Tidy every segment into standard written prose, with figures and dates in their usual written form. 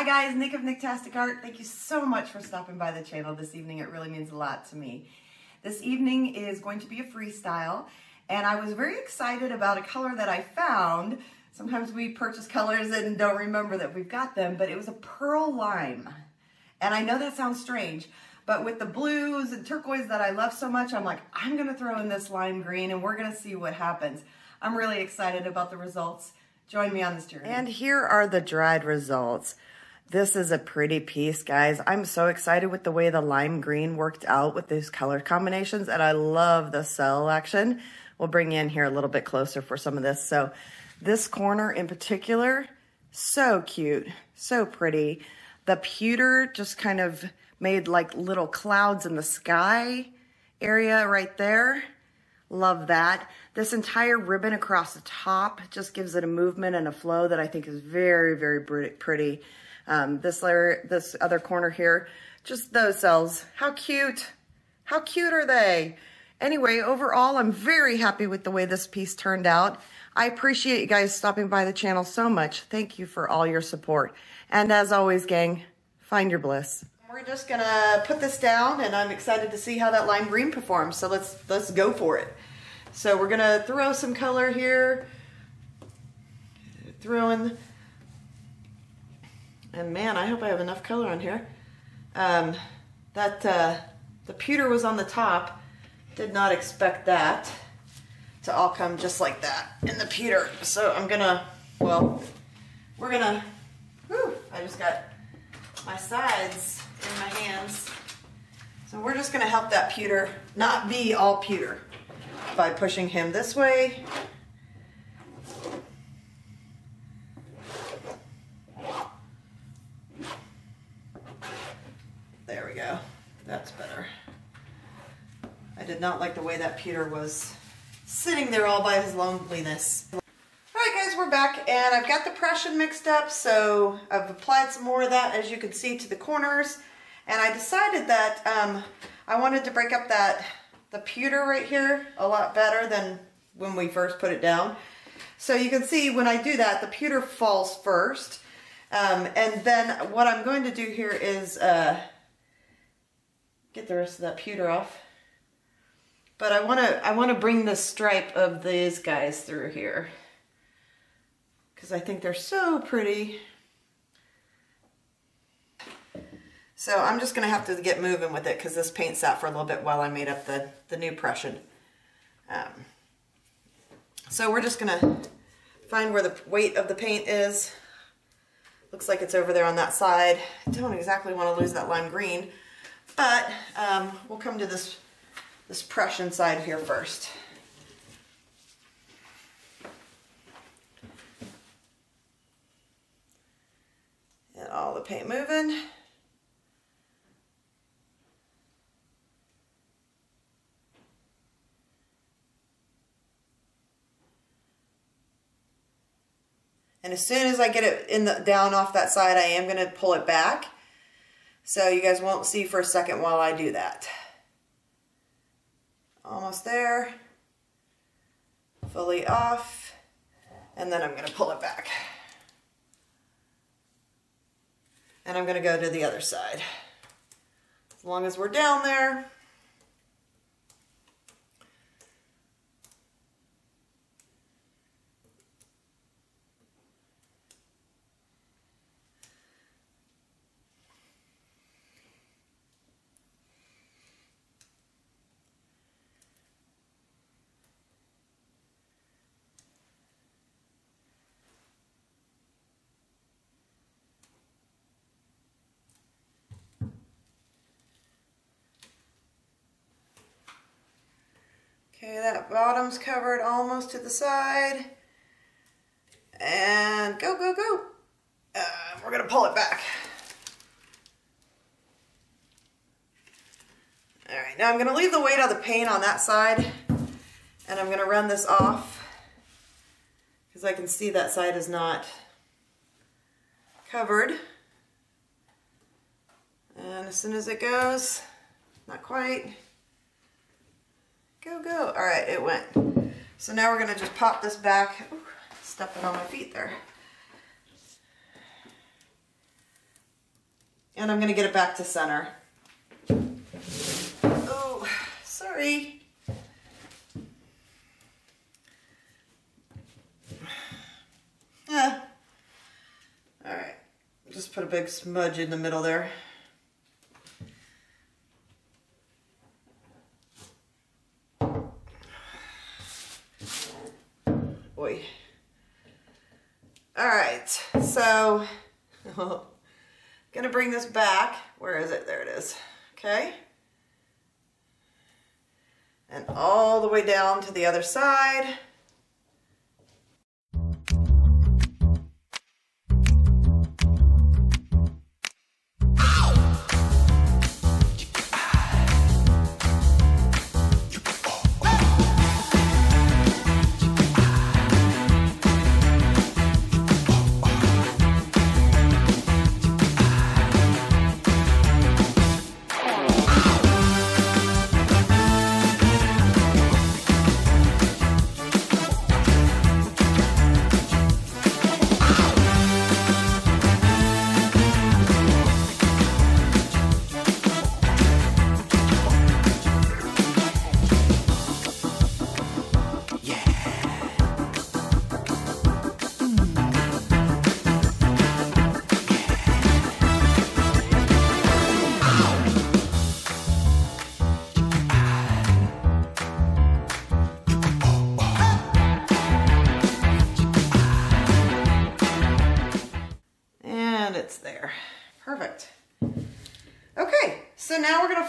Hi guys, Nick of Nictastic Art. Thank you so much for stopping by the channel this evening. It really means a lot to me. This evening is going to be a freestyle, and I was very excited about a color that I found. Sometimes we purchase colors and don't remember that we've got them, but it was a pearl lime. And I know that sounds strange, but with the blues and turquoise that I love so much, I'm like, I'm gonna throw in this lime green and we're gonna see what happens. I'm really excited about the results. Join me on this journey. And here are the dried results. This is a pretty piece, guys. I'm so excited with the way the lime green worked out with these color combinations, and I love the cell action. We'll bring you in here a little bit closer for some of this. So this corner in particular, so cute, so pretty. The pewter just kind of made like little clouds in the sky area right there. Love that. This entire ribbon across the top just gives it a movement and a flow that I think is very, very pretty. This layer, this other corner here, just those cells. How cute. How cute are they? Anyway, overall, I'm very happy with the way this piece turned out. I appreciate you guys stopping by the channel so much. Thank you for all your support. And as always, gang, find your bliss. We're just gonna put this down, and I'm excited to see how that lime green performs. So let's go for it. So we're gonna throw some color here. And man, I hope I have enough color on here. The pewter was on the top. Did not expect that to all come just like that in the pewter. So I'm gonna, I just got my sides in my hands. So we're just gonna help that pewter not be all pewter by pushing him this way. There we go. That's better. I did not like the way that pewter was sitting there all by his loneliness. All right, guys, we're back, and I've got the Prussian mixed up, so I've applied some more of that, as you can see, to the corners. And I decided that I wanted to break up the pewter right here a lot better than when we first put it down. So you can see when I do that, the pewter falls first. And then what I'm going to do here is get the rest of that pewter off, but I want to bring the stripe of these guys through here because I think they're so pretty. So I'm just gonna have to get moving with it because this paint sat for a little bit while I made up the new Prussian. So we're just gonna find where the weight of the paint is. Looks like it's over there on that side. I don't exactly want to lose that lime green. But we'll come to this Prussian side here first. Get all the paint moving. And as soon as I get it down off that side, I am going to pull it back. So you guys won't see for a second while I do that. Almost there, fully off, and then I'm gonna pull it back. And I'm gonna go to the other side. As long as we're down there. Okay, that bottom's covered almost to the side. And go, go, go. We're gonna pull it back. All right, now I'm gonna leave the weight of the paint on that side, and I'm gonna run this off because I can see that side is not covered. And as soon as it goes, not quite. Go, go. All right, it went. So now we're going to just pop this back. Ooh, stepping on my feet there. and I'm going to get it back to center. Oh, sorry. Yeah. All right, just put a big smudge in the middle there. Boy. All right, so I'm gonna bring this back. Where is it? There it is. Okay. And all the way down to the other side.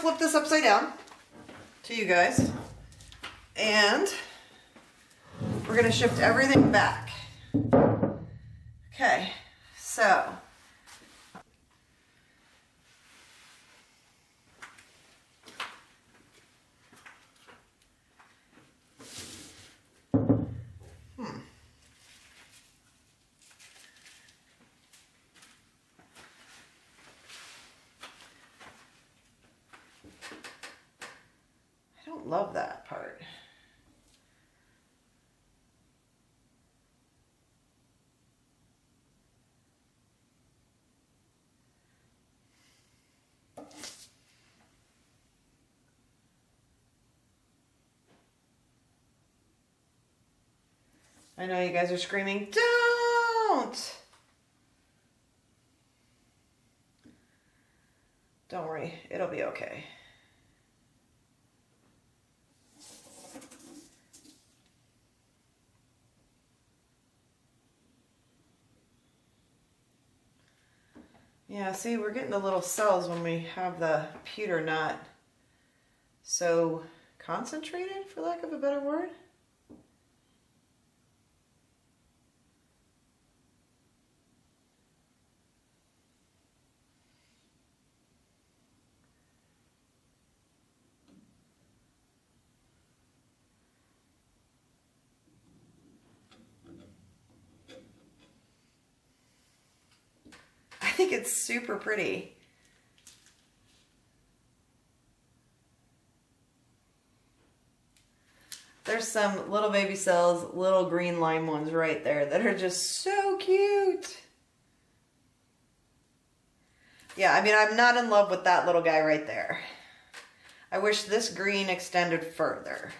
Flip this upside down to you guys, and we're going to shift everything back. Okay, so love that part. I know you guys are screaming, don't! Don't worry, it'll be okay. Yeah, see, we're getting the little cells when we have the pewter not so concentrated, for lack of a better word. I think it's super pretty. There's some little baby cells, little green lime ones right there that are just so cute. Yeah, I mean, I'm not in love with that little guy right there. I wish this green extended further.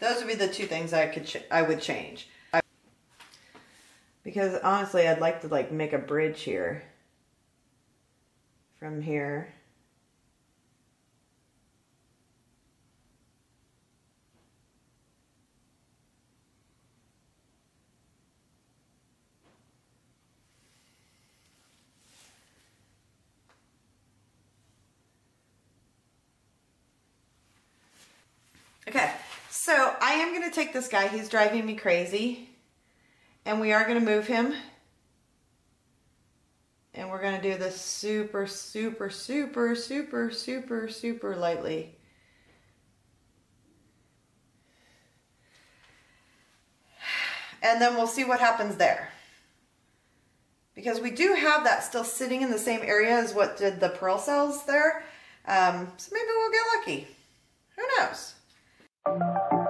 Those would be the two things I would change. Because honestly, I'd like to like make a bridge here. From here. Okay, so I am going to take this guy, he's driving me crazy, and we are going to move him. And we're going to do this super, super, super, super, super, super lightly. And then we'll see what happens there. Because we do have that still sitting in the same area as what did the pearl cells there. So maybe we'll get lucky. Who knows?